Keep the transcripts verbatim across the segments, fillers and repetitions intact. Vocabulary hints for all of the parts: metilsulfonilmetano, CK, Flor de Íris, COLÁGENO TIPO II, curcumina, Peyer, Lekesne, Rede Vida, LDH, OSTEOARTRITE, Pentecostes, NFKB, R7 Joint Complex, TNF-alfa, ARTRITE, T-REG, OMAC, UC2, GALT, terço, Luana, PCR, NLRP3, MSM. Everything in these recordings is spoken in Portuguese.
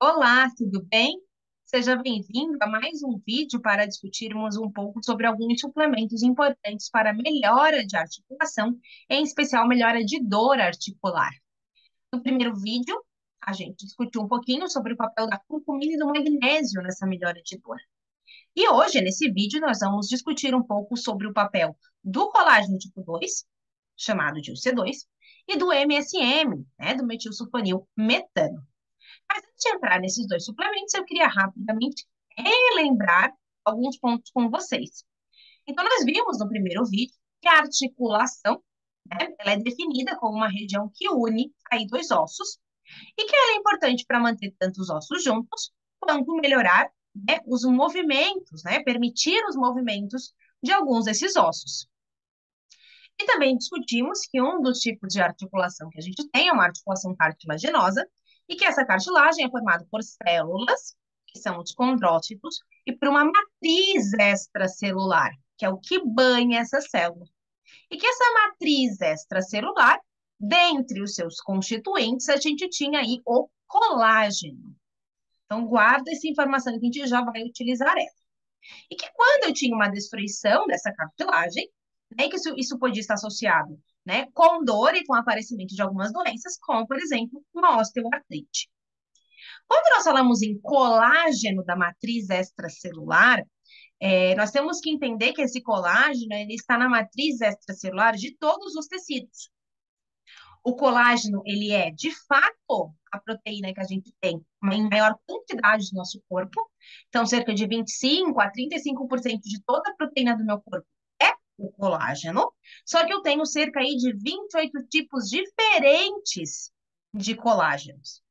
Olá, tudo bem? Seja bem-vindo a mais um vídeo para discutirmos um pouco sobre alguns suplementos importantes para melhora de articulação, em especial melhora de dor articular. No primeiro vídeo, a gente discutiu um pouquinho sobre o papel da curcumina e do magnésio nessa melhora de dor. E hoje, nesse vídeo, nós vamos discutir um pouco sobre o papel do colágeno tipo dois, chamado de U C dois, e do M S M, né, do metilsulfonilmetano. Mas antes de entrar nesses dois suplementos, eu queria rapidamente relembrar alguns pontos com vocês. Então, nós vimos no primeiro vídeo que a articulação, né, ela é definida como uma região que une aí dois ossos e que ela é importante para manter tanto os ossos juntos quanto melhorar, né, os movimentos, né, permitir os movimentos de alguns desses ossos. E também discutimos que um dos tipos de articulação que a gente tem é uma articulação cartilaginosa, e que essa cartilagem é formada por células, que são os condrócitos, e por uma matriz extracelular, que é o que banha essa célula. E que essa matriz extracelular, dentre os seus constituintes, a gente tinha aí o colágeno. Então, guarda essa informação que a gente já vai utilizar ela. E que quando eu tinha uma destruição dessa cartilagem, né, que isso, isso podia estar associado, né, com dor e com o aparecimento de algumas doenças, como, por exemplo, uma osteoartrite. Quando nós falamos em colágeno da matriz extracelular, é, nós temos que entender que esse colágeno ele está na matriz extracelular de todos os tecidos. O colágeno ele é, de fato, a proteína que a gente tem em maior quantidade do nosso corpo. Então, cerca de vinte e cinco a trinta e cinco por cento de toda a proteína do meu corpo o colágeno, só que eu tenho cerca aí de vinte e oito tipos diferentes de colágenos,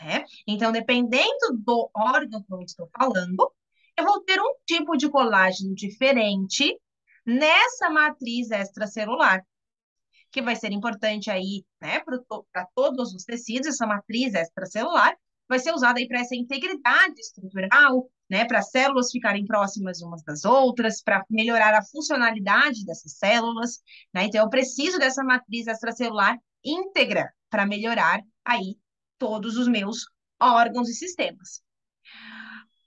né? Então, dependendo do órgão que eu estou falando, eu vou ter um tipo de colágeno diferente nessa matriz extracelular, que vai ser importante aí, né, para todos os tecidos. Essa matriz extracelular vai ser usada aí para essa integridade estrutural, né, para as células ficarem próximas umas das outras, para melhorar a funcionalidade dessas células, né? Então, eu preciso dessa matriz extracelular íntegra para melhorar aí todos os meus órgãos e sistemas.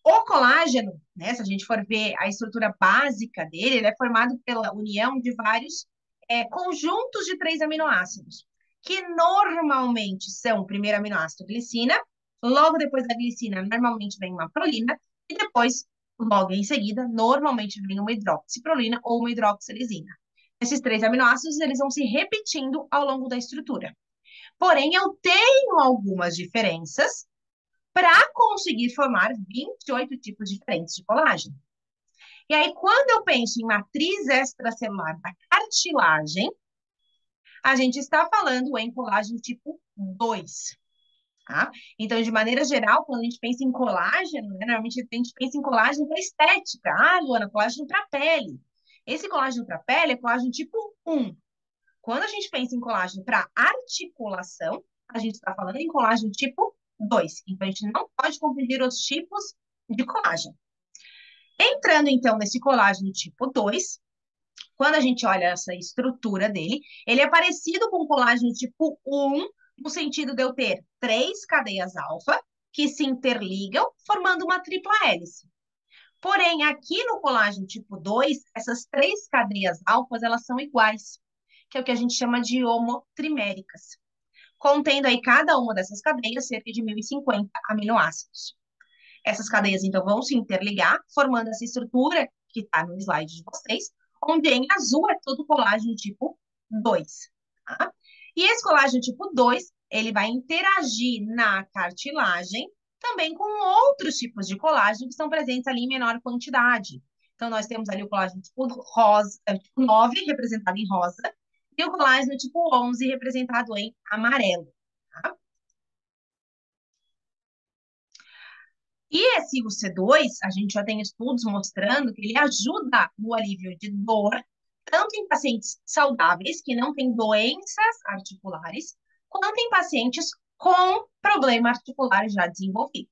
O colágeno, né, se a gente for ver a estrutura básica dele, ele é formado pela união de vários é, conjuntos de três aminoácidos, que normalmente são, primeiro, aminoácido glicina, logo depois da glicina, normalmente vem uma prolina, e depois, logo em seguida, normalmente vem uma hidroxiprolina ou uma hidroxilisina. Esses três aminoácidos, eles vão se repetindo ao longo da estrutura. Porém, eu tenho algumas diferenças para conseguir formar vinte e oito tipos diferentes de colágeno. E aí, quando eu penso em matriz extracelular da cartilagem, a gente está falando em colágeno tipo dois. Tá? Então, de maneira geral, quando a gente pensa em colágeno, né, normalmente a gente pensa em colágeno para estética. Ah, Luana, colágeno para pele. Esse colágeno para pele é colágeno tipo um. Quando a gente pensa em colágeno para articulação, a gente está falando em colágeno tipo dois. Então, a gente não pode confundir os tipos de colágeno. Entrando, então, nesse colágeno tipo dois, quando a gente olha essa estrutura dele, ele é parecido com o colágeno tipo um, no sentido de eu ter três cadeias alfa que se interligam, formando uma tripla hélice. Porém, aqui no colágeno tipo dois, essas três cadeias alfas, elas são iguais, que é o que a gente chama de homotriméricas, contendo aí cada uma dessas cadeias cerca de mil e cinquenta aminoácidos. Essas cadeias, então, vão se interligar, formando essa estrutura que está no slide de vocês, onde em azul é todo colágeno tipo dois, tá? E esse colágeno tipo dois, ele vai interagir na cartilagem também com outros tipos de colágeno que estão presentes ali em menor quantidade. Então, nós temos ali o colágeno tipo, rosa, tipo nove, representado em rosa, e o colágeno tipo onze, representado em amarelo. Tá? E esse U C dois, a gente já tem estudos mostrando que ele ajuda no alívio de dor, tanto em pacientes saudáveis, que não têm doenças articulares, quanto em pacientes com problema articular já desenvolvido.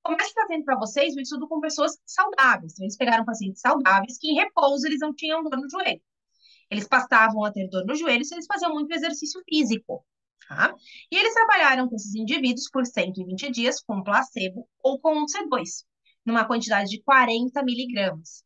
Começo trazendo para vocês o estudo com pessoas saudáveis. Então, eles pegaram pacientes saudáveis que em repouso eles não tinham dor no joelho. Eles passavam a ter dor no joelho se eles faziam muito exercício físico. Tá? E eles trabalharam com esses indivíduos por cento e vinte dias com placebo ou com C dois, numa quantidade de quarenta miligramas.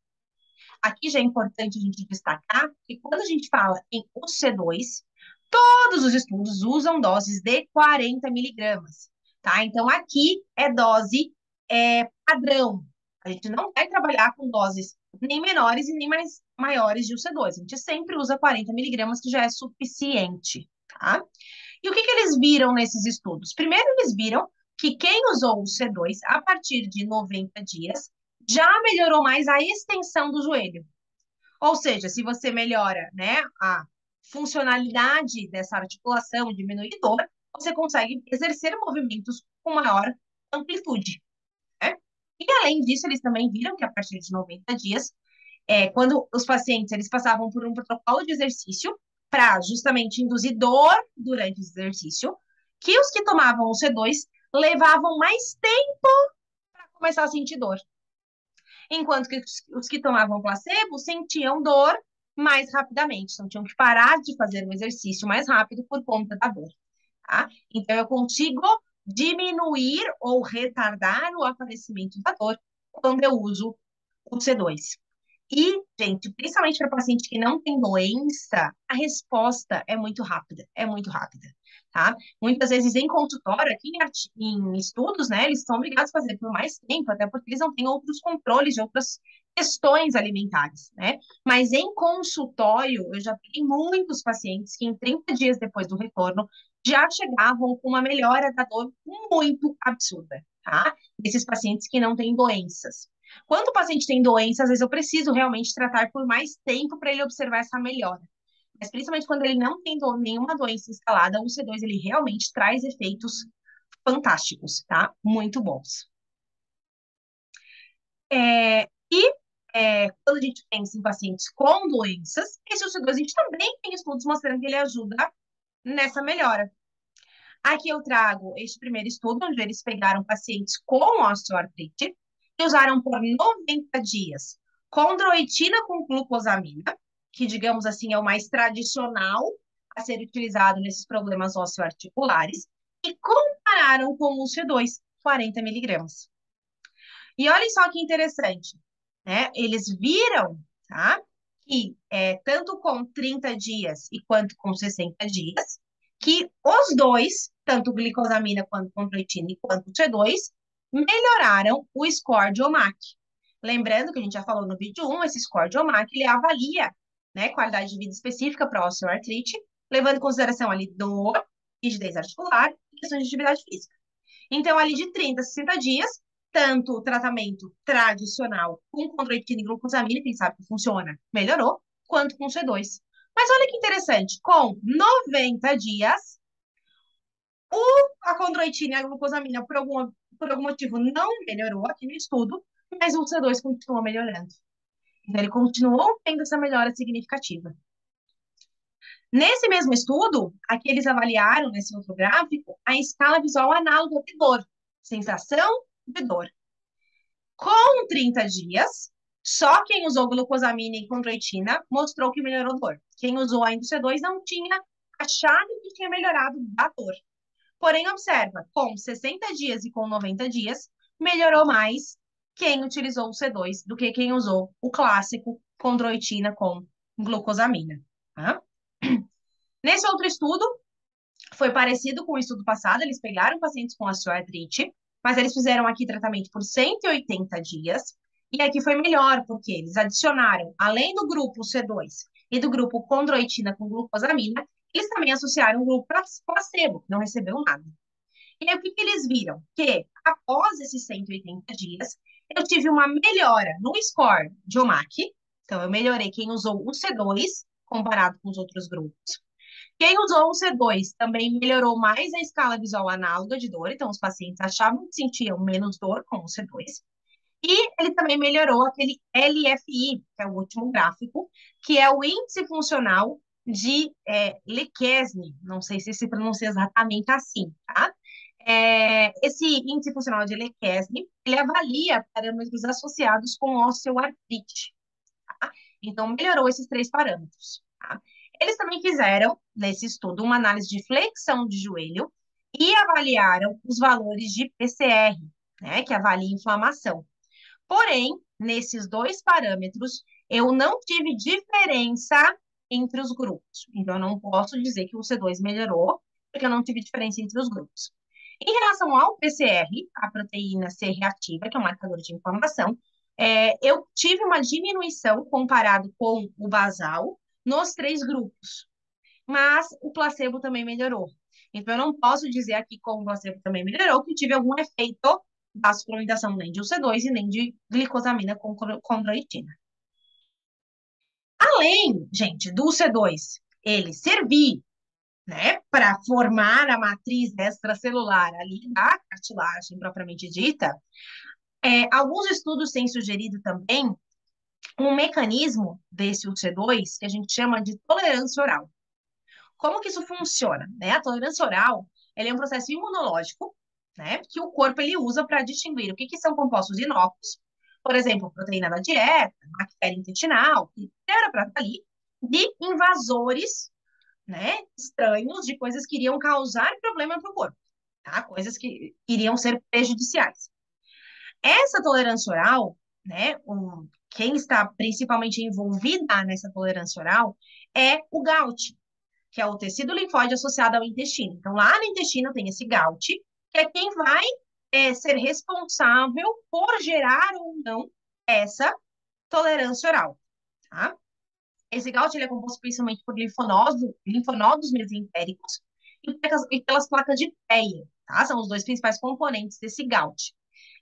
Aqui já é importante a gente destacar que quando a gente fala em U C dois, todos os estudos usam doses de quarenta miligramas, tá? Então, aqui é dose é, padrão. A gente não vai trabalhar com doses nem menores e nem mais maiores de U C dois. A gente sempre usa quarenta miligramas, que já é suficiente, tá? E o que, que eles viram nesses estudos? Primeiro, eles viram que quem usou U C dois a partir de noventa dias já melhorou mais a extensão do joelho. Ou seja, se você melhora, né, a funcionalidade dessa articulação, diminui dor, você consegue exercer movimentos com maior amplitude, né? E além disso, eles também viram que a partir de noventa dias, é, quando os pacientes eles passavam por um protocolo de exercício para justamente induzir dor durante o exercício, que os que tomavam o C dois levavam mais tempo para começar a sentir dor, enquanto que os que tomavam placebo sentiam dor mais rapidamente, então tinham que parar de fazer um exercício mais rápido por conta da dor, tá? Então, eu consigo diminuir ou retardar o aparecimento da dor quando eu uso o C dois. E, gente, principalmente para paciente que não tem doença, a resposta é muito rápida, é muito rápida, tá? Muitas vezes em consultório, aqui em, em estudos, né, eles são obrigados a fazer por mais tempo, até porque eles não têm outros controles de outras questões alimentares, né? Mas em consultório, eu já peguei muitos pacientes que em trinta dias depois do retorno já chegavam com uma melhora da dor muito absurda, tá? Desses pacientes que não têm doenças. Quando o paciente tem doença, às vezes eu preciso realmente tratar por mais tempo para ele observar essa melhora. Mas principalmente quando ele não tem do, nenhuma doença instalada, o C dois ele realmente traz efeitos fantásticos, tá? Muito bons. É, e é, quando a gente pensa em pacientes com doenças, esse U C dois a gente também tem estudos mostrando que ele ajuda nessa melhora. Aqui eu trago este primeiro estudo, onde eles pegaram pacientes com osteoartrite, que usaram por noventa dias condroitina com glucosamina, que, digamos assim, é o mais tradicional a ser utilizado nesses problemas osteoarticulares, e compararam com o U C dois, quarenta miligramas. E olhem só que interessante, né? Eles viram, tá, que é, tanto com trinta dias e quanto com sessenta dias, que os dois, tanto glicosamina quanto condroitina e quanto U C dois, melhoraram o score de O M A C. Lembrando que a gente já falou no vídeo um, esse score de O M A C, ele avalia, né, qualidade de vida específica para osteoartrite, levando em consideração ali dor, rigidez articular e questões de atividade física. Então, ali de trinta a sessenta dias, tanto o tratamento tradicional com condroitina e glucosamina, quem sabe que funciona, melhorou, quanto com C dois. Mas olha que interessante, com noventa dias, o, a condroitina e a glucosamina, por alguma por algum motivo, não melhorou aqui no estudo, mas o C dois continuou melhorando. Então, ele continuou tendo essa melhora significativa. Nesse mesmo estudo, aqui eles avaliaram, nesse outro gráfico, a escala visual análoga de dor, sensação de dor. Com trinta dias, só quem usou glucosamina e condroitina mostrou que melhorou dor. Quem usou ainda o C dois não tinha achado que tinha melhorado da dor. Porém, observa, com sessenta dias e com noventa dias, melhorou mais quem utilizou o C dois do que quem usou o clássico condroitina com glucosamina, tá? Nesse outro estudo, foi parecido com o estudo passado, eles pegaram pacientes com osteoartrite, mas eles fizeram aqui tratamento por cento e oitenta dias, e aqui foi melhor, porque eles adicionaram, além do grupo C dois e do grupo condroitina com glucosamina, eles também associaram um grupo placebo, que não recebeu nada. E aí, o que, que eles viram? Que após esses cento e oitenta dias, eu tive uma melhora no score de O M A C. Então, eu melhorei quem usou o C dois, comparado com os outros grupos. Quem usou o C dois também melhorou mais a escala visual análoga de dor. Então, os pacientes achavam que sentiam menos dor com o C dois. E ele também melhorou aquele L F I, que é o último gráfico, que é o índice funcional de é, Lekesne, não sei se se pronuncia exatamente assim, tá? É, esse índice funcional de Lekesne, ele avalia parâmetros associados com osteoartrite, tá? Então, melhorou esses três parâmetros, tá? Eles também fizeram, nesse estudo, uma análise de flexão de joelho e avaliaram os valores de P C R, né, que avalia inflamação. Porém, nesses dois parâmetros, eu não tive diferença entre os grupos. Então, eu não posso dizer que o C dois melhorou, porque eu não tive diferença entre os grupos. Em relação ao P C R, a proteína C reativa, que é um marcador de inflamação, é, eu tive uma diminuição comparado com o basal nos três grupos, mas o placebo também melhorou. Então, eu não posso dizer aqui como o placebo também melhorou, que tive algum efeito da suplementação nem de U C dois e nem de glicosamina com condroitina. Além, gente, do U C dois, ele servir, né, para formar a matriz extracelular ali da cartilagem propriamente dita, é, alguns estudos têm sugerido também um mecanismo desse U C dois que a gente chama de tolerância oral. Como que isso funciona, né? A tolerância oral, ela é um processo imunológico, né, que o corpo ele usa para distinguir o que, que são compostos inócuos, por exemplo, proteína da dieta, bactéria intestinal, que era para estar ali, de invasores, né, estranhos, de coisas que iriam causar problema para o corpo, tá? Coisas que iriam ser prejudiciais. Essa tolerância oral, né, um, quem está principalmente envolvida nessa tolerância oral é o GALT, que é o tecido linfóide associado ao intestino. Então, lá no intestino tem esse GALT, que é quem vai é, ser responsável por gerar ou não essa tolerância oral, tá? Esse GALT ele é composto principalmente por linfonodos, linfonodos mesentéricos e, e pelas placas de Peyer, tá? São os dois principais componentes desse GALT.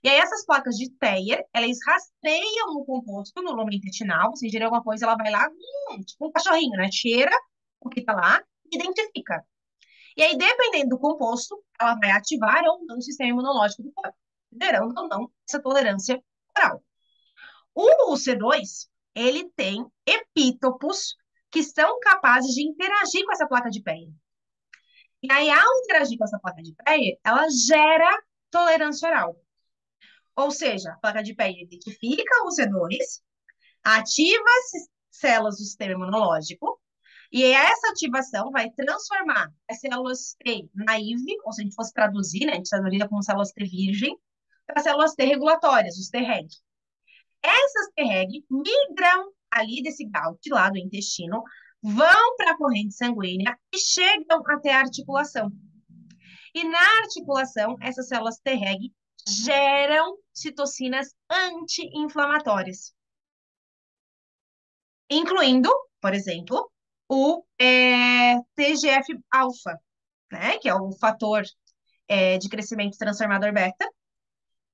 E aí essas placas de Peyer, elas rastreiam o composto no lombo intestinal, se ingerir alguma coisa, ela vai lá, hum, tipo um cachorrinho, né? Cheira o que tá lá e identifica. E aí, dependendo do composto, ela vai ativar ou não o sistema imunológico do corpo, gerando ou não essa tolerância oral. O U C dois, ele tem epítopos que são capazes de interagir com essa placa de Peyer. E aí, ao interagir com essa placa de Peyer, ela gera tolerância oral. Ou seja, a placa de Peyer identifica o U C dois, ativa as células do sistema imunológico, e essa ativação vai transformar as células T naive, ou se a gente fosse traduzir, né, a gente traduziria como células T virgem, para células T regulatórias, os T-REG. Essas T-REG migram ali desse GALT lá do intestino, vão para a corrente sanguínea e chegam até a articulação. E na articulação, essas células T-REG geram citocinas anti-inflamatórias, incluindo, por exemplo, o é, T G F-alfa, né, que é o fator é, de crescimento transformador beta,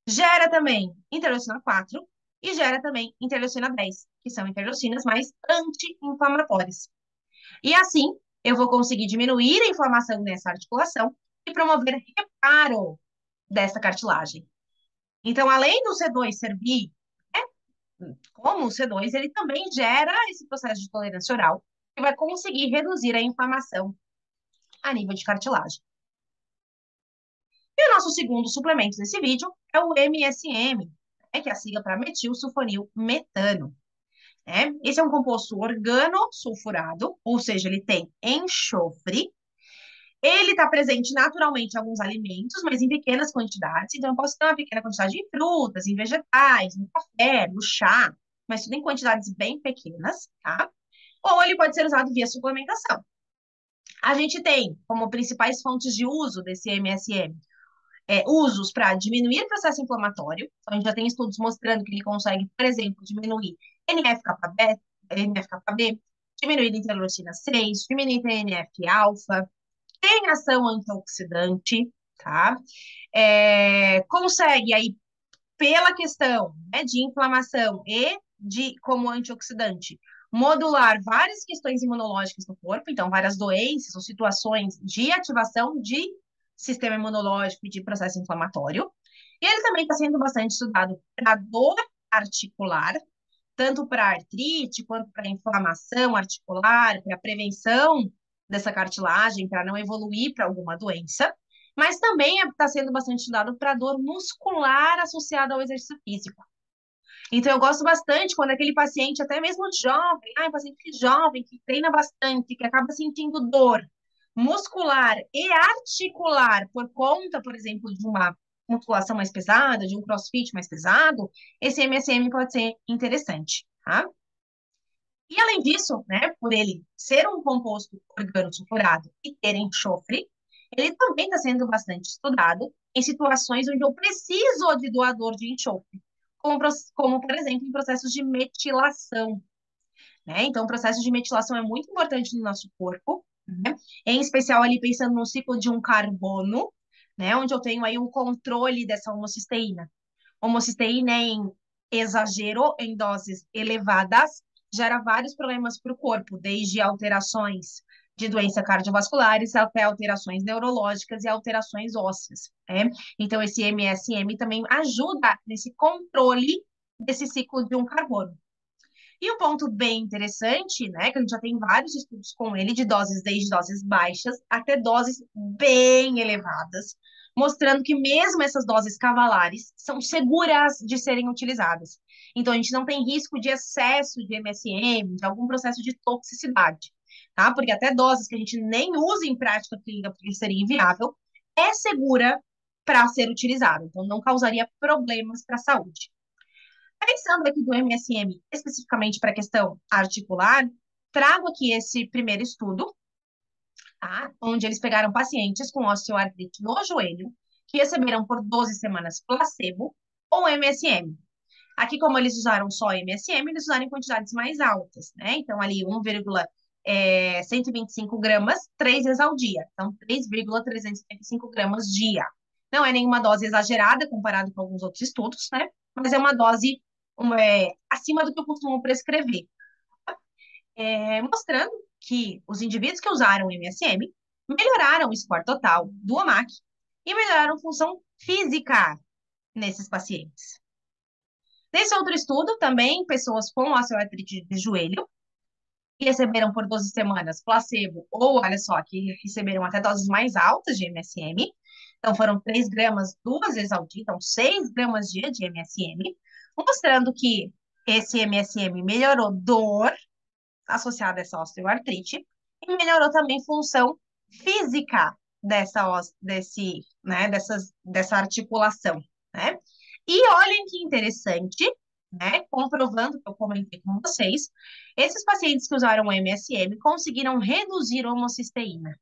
gera também interleucina quatro e gera também interleucina dez, que são interleucinas mais anti-inflamatórias. E assim, eu vou conseguir diminuir a inflamação dessa articulação e promover reparo dessa cartilagem. Então, além do C dois servir, né, como o C dois, ele também gera esse processo de tolerância oral, que vai conseguir reduzir a inflamação a nível de cartilagem. E o nosso segundo suplemento desse vídeo é o M S M, né, que é a sigla para metilsulfonilmetano, né? Esse é um composto organosulfurado, ou seja, ele tem enxofre. Ele está presente naturalmente em alguns alimentos, mas em pequenas quantidades. Então, eu posso ter uma pequena quantidade em frutas, em vegetais, no café, no chá, mas tudo em quantidades bem pequenas, tá? Ou ele pode ser usado via suplementação. A gente tem como principais fontes de uso desse M S M é, usos para diminuir o processo inflamatório. Então, a gente já tem estudos mostrando que ele consegue, por exemplo, diminuir N F K B, diminuir interleucina seis, diminuir T N F alfa, tem ação antioxidante, tá? É, consegue aí, pela questão, né, de inflamação e de como antioxidante, modular várias questões imunológicas do corpo, então várias doenças ou situações de ativação de sistema imunológico e de processo inflamatório. E ele também está sendo bastante estudado para dor articular, tanto para artrite quanto para inflamação articular, para prevenção dessa cartilagem, para não evoluir para alguma doença, mas também está sendo bastante estudado para dor muscular associada ao exercício físico. Então, eu gosto bastante quando aquele paciente, até mesmo jovem, ah, paciente jovem, que treina bastante, que acaba sentindo dor muscular e articular por conta, por exemplo, de uma musculação mais pesada, de um crossfit mais pesado, esse M S M pode ser interessante, tá? E além disso, né, por ele ser um composto organosulfurado e ter enxofre, ele também está sendo bastante estudado em situações onde eu preciso de doador de enxofre, como, como por exemplo, em processos de metilação, né? Então, o processo de metilação é muito importante no nosso corpo, né? Em especial ali pensando no ciclo de um carbono, né, onde eu tenho aí um controle dessa homocisteína. Homocisteína em exagero, em doses elevadas, gera vários problemas para o corpo, desde alterações de doenças cardiovasculares até alterações neurológicas e alterações ósseas, né? Então, esse M S M também ajuda nesse controle desse ciclo de um carbono. E um ponto bem interessante, né, que a gente já tem vários estudos com ele, de doses, desde doses baixas até doses bem elevadas, mostrando que mesmo essas doses cavalares são seguras de serem utilizadas. Então, a gente não tem risco de excesso de M S M, de algum processo de toxicidade, tá? Porque até doses que a gente nem usa em prática clínica porque seria inviável, é segura para ser utilizada. Então, não causaria problemas para a saúde. Pensando aqui do M S M, especificamente para a questão articular, trago aqui esse primeiro estudo, tá? Onde eles pegaram pacientes com osteoartrite no joelho, que receberam por doze semanas placebo ou M S M. Aqui, como eles usaram só M S M, eles usaram em quantidades mais altas, né? Então, ali um vírgula cento e vinte e cinco gramas, três vezes ao dia. Então, três vírgula trezentos e trinta e cinco gramas dia. Não é nenhuma dose exagerada comparado com alguns outros estudos, né? Mas é uma dose É, acima do que eu costumo prescrever, é, mostrando que os indivíduos que usaram o M S M melhoraram o score total do O M A C e melhoraram função física nesses pacientes. Nesse outro estudo, também, pessoas com osteoartrite de joelho que receberam por doze semanas placebo, ou, olha só, que receberam até doses mais altas de M S M, então foram três gramas duas vezes ao dia, então seis gramas dia de M S M, mostrando que esse M S M melhorou dor associada a essa osteoartrite e melhorou também função física dessa, desse, né, dessas, dessa articulação, né? E olhem que interessante, né, comprovando que eu comentei com vocês, esses pacientes que usaram o M S M conseguiram reduzir a homocisteína.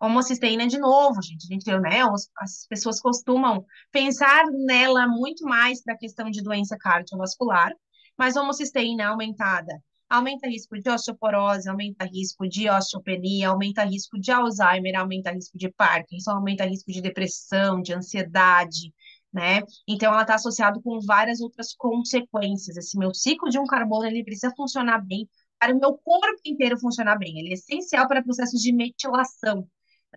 Homocisteína, de novo, gente, a gente tem, né, as pessoas costumam pensar nela muito mais para a questão de doença cardiovascular, mas homocisteína aumentada aumenta risco de osteoporose, aumenta risco de osteopenia, aumenta risco de Alzheimer, aumenta risco de Parkinson, aumenta risco de depressão, de ansiedade, né? Então, ela está associada com várias outras consequências. Esse meu ciclo de um carbono, ele precisa funcionar bem para o meu corpo inteiro funcionar bem. Ele é essencial para processos de metilação,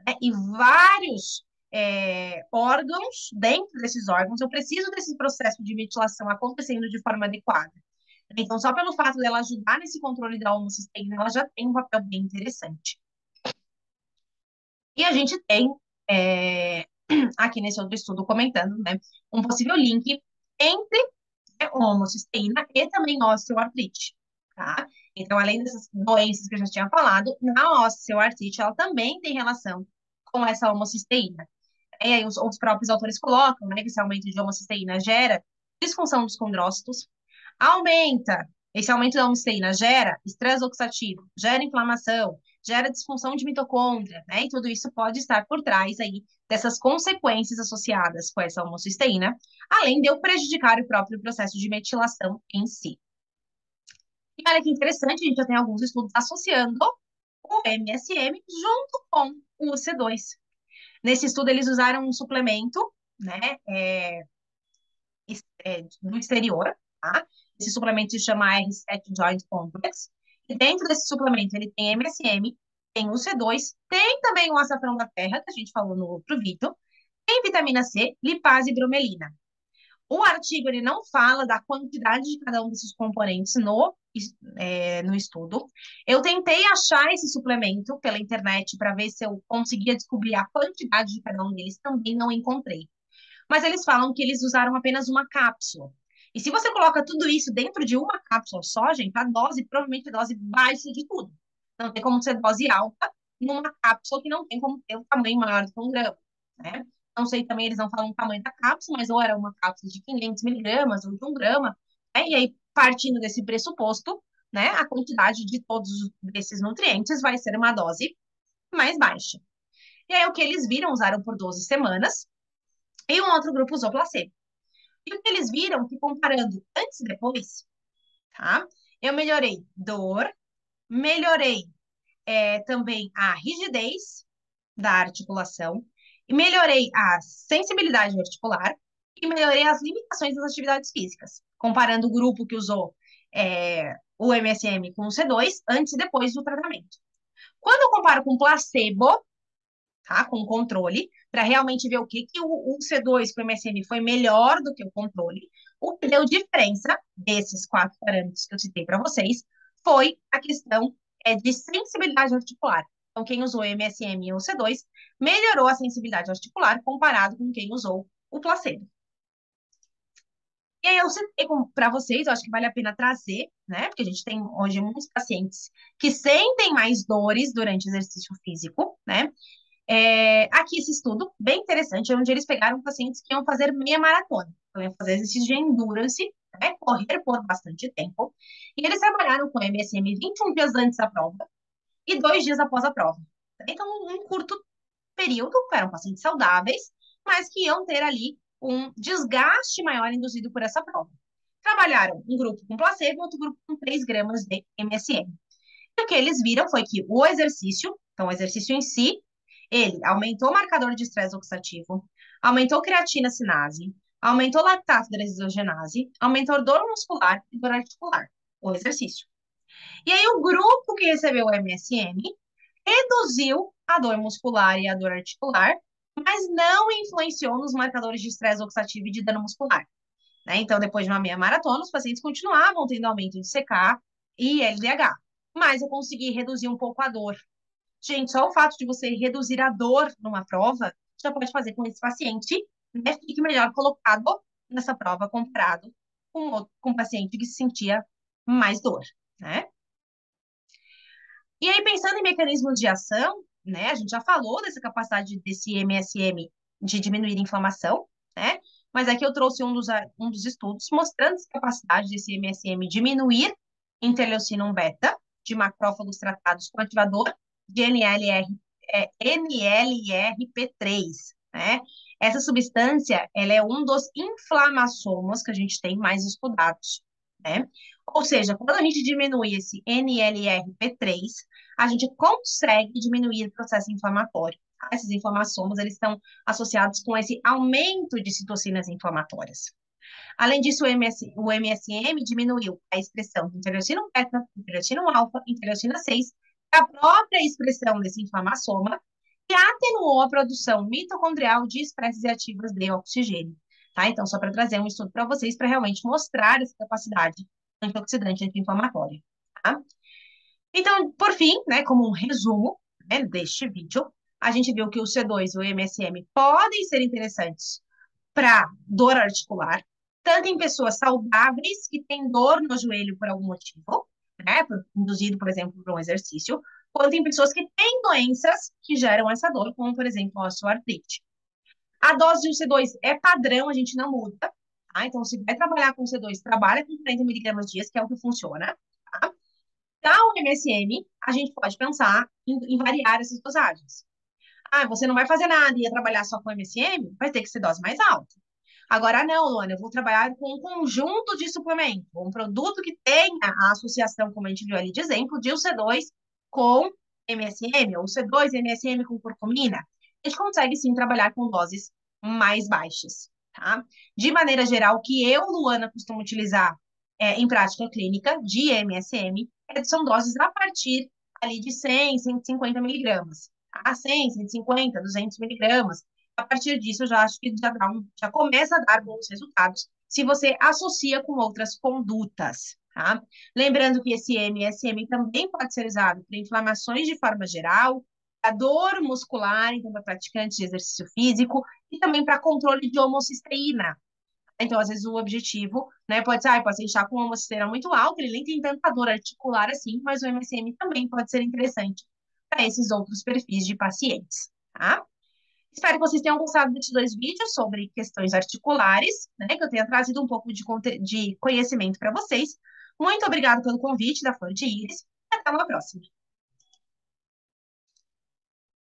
né? E vários é, órgãos, dentro desses órgãos, eu preciso desse processo de metilação acontecendo de forma adequada. Então, só pelo fato dela ajudar nesse controle da homocisteína, ela já tem um papel bem interessante. E a gente tem, é, aqui nesse outro estudo comentando, né, um possível link entre né, homocisteína e também osteoartrite, tá? Então, além dessas doenças que eu já tinha falado, na osteoartrite, ela também tem relação com essa homocisteína. E aí, os, os próprios autores colocam, né, que esse aumento de homocisteína gera disfunção dos condrócitos, aumenta, esse aumento da homocisteína gera estresse oxidativo, gera inflamação, gera disfunção de mitocôndria, né, e tudo isso pode estar por trás aí dessas consequências associadas com essa homocisteína, além de eu prejudicar o próprio processo de metilação em si. E olha que interessante, a gente já tem alguns estudos associando o M S M junto com o U C dois. Nesse estudo, eles usaram um suplemento, né, é, é, do exterior, tá? Esse suplemento se chama R sete Joint Complex. E dentro desse suplemento, ele tem M S M, tem U C dois, tem também o açafrão da terra, que a gente falou no outro vídeo, tem vitamina C, lipase e bromelina. O artigo, ele não fala da quantidade de cada um desses componentes no, é, no estudo. Eu tentei achar esse suplemento pela internet para ver se eu conseguia descobrir a quantidade de cada um deles, também não encontrei. Mas eles falam que eles usaram apenas uma cápsula. E se você coloca tudo isso dentro de uma cápsula só, gente, a dose provavelmente é dose baixa de tudo. Não tem como ser dose alta numa cápsula que não tem como ter um tamanho maior do que um grama, né? Não sei também, eles não falam o tamanho da cápsula, mas ou era uma cápsula de quinhentos miligramas ou de um grama, né? E aí, partindo desse pressuposto, né, a quantidade de todos esses nutrientes vai ser uma dose mais baixa. E aí, o que eles viram, usaram por doze semanas, e um outro grupo usou placebo. E o que eles viram, que comparando antes e depois, tá? Eu melhorei dor, melhorei é, também a rigidez da articulação, e melhorei a sensibilidade articular e melhorei as limitações das atividades físicas, comparando o grupo que usou é, o M S M com o C dois antes e depois do tratamento. Quando eu comparo com placebo, tá, com controle, para realmente ver o que, que o, o C dois com o M S M foi melhor do que o controle, o que deu diferença desses quatro parâmetros que eu citei para vocês foi a questão é, de sensibilidade articular. Então, quem usou M S M e o C dois melhorou a sensibilidade articular comparado com quem usou o placebo. E aí eu citei para vocês, eu acho que vale a pena trazer, né? Porque a gente tem hoje muitos pacientes que sentem mais dores durante exercício físico, né? É, aqui esse estudo, bem interessante, é onde eles pegaram pacientes que iam fazer meia maratona. Então, iam fazer exercício de endurance, né? Correr por bastante tempo. E eles trabalharam com o M S M vinte e um dias antes da prova e dois dias após a prova. Então, um curto período, eram pacientes saudáveis, mas que iam ter ali um desgaste maior induzido por essa prova. Trabalharam um grupo com placebo, outro grupo com três gramas de M S M. E o que eles viram foi que o exercício, então o exercício em si, ele aumentou o marcador de estresse oxidativo, aumentou creatina sinase, aumentou lactato desidogenase, aumentou dor muscular e dor articular, o exercício. E aí o grupo que recebeu o M S M reduziu a dor muscular e a dor articular, mas não influenciou nos marcadores de estresse oxidativo e de dano muscular, né? Então, depois de uma meia maratona, os pacientes continuavam tendo aumento de C K e L D H, mas eu consegui reduzir um pouco a dor. Gente, só o fato de você reduzir a dor numa prova já pode fazer com que esse paciente, né, fique melhor colocado nessa prova comparado com outro, com um paciente que sentia mais dor, né? E aí, pensando em mecanismos de ação, né, a gente já falou dessa capacidade desse M S M de diminuir a inflamação, né? Mas aqui eu trouxe um dos, um dos estudos mostrando essa capacidade desse M S M diminuir interleucina beta de macrófagos tratados com ativador de N L R P três, né? Essa substância, ela é um dos inflamassomas que a gente tem mais estudados, né? Ou seja, quando a gente diminui esse N L R P três, a gente consegue diminuir o processo inflamatório. Esses inflamassomas, eles estão associados com esse aumento de citocinas inflamatórias. Além disso, o, M S, o M S M diminuiu a expressão de interleucina beta, interleucina alfa, interleucina seis, a própria expressão desse inflamassoma, que atenuou a produção mitocondrial de espécies ativas de oxigênio, tá? Então, só para trazer um estudo para vocês, para realmente mostrar essa capacidade antioxidante e anti-inflamatória, tá? Então, por fim, né, como um resumo, né, deste vídeo, a gente viu que o C dois e o M S M podem ser interessantes para dor articular, tanto em pessoas saudáveis que têm dor no joelho por algum motivo, né, induzido, por exemplo, por um exercício, quando tem pessoas que têm doenças que geram essa dor, como, por exemplo, a osteoartrite. A dose de C dois é padrão, a gente não muda, tá? Então, se vai trabalhar com C dois, trabalha com quarenta miligramas dias, que é o que funciona, tá? Dá o M S M, a gente pode pensar em, em variar essas dosagens. Ah, você não vai fazer nada e ia trabalhar só com M S M? Vai ter que ser dose mais alta. Agora, não, Luana, eu vou trabalhar com um conjunto de suplemento, um produto que tenha a associação, como a gente viu ali de exemplo, de o C dois com M S M, ou C dois e M S M com curcumina. A gente consegue, sim, trabalhar com doses mais baixas, tá? De maneira geral, o que eu, Luana, costumo utilizar é, em prática clínica de M S M são doses a partir ali de cem, cento e cinquenta miligramas, tá? cem, cento e cinquenta, duzentos miligramas. A partir disso, eu já acho que já, dá um, já começa a dar bons resultados se você associa com outras condutas, tá? Lembrando que esse M S M também pode ser usado para inflamações de forma geral, para dor muscular, então para praticantes de exercício físico, e também para controle de homocisteína. Então, às vezes, o objetivo, né, pode ser, ah, o paciente está com uma homocisteína muito alta, ele nem tem tentador articular assim, mas o M S M também pode ser interessante para esses outros perfis de pacientes, tá? Espero que vocês tenham gostado desses dois vídeos sobre questões articulares, né, que eu tenha trazido um pouco de, de conhecimento para vocês. Muito obrigada pelo convite da Flor de Íris. Até uma próxima.